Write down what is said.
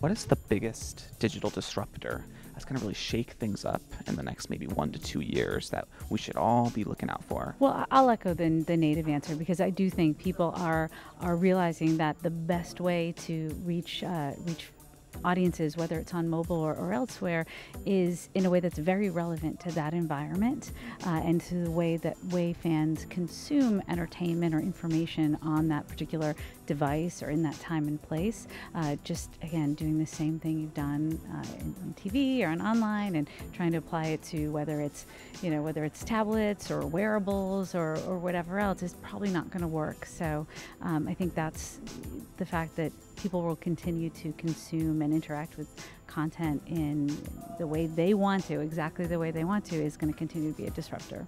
What is the biggest digital disruptor that's going to really shake things up in the next maybe 1 to 2 years that we should all be looking out for? Well, I'll echo the native answer, because I do think people are realizing that the best way to reach audiences, whether it's on mobile or elsewhere, is in a way that's very relevant to that environment and to the way fans consume entertainment or information on that particular device or in that time and place. Just again, doing the same thing you've done on TV or on online, and trying to apply it to whether it's tablets or wearables or whatever else, is probably not going to work. So I think that's the fact that people will continue to consume and interact with content in the way they want to, exactly the way they want to, is going to continue to be a disruptor.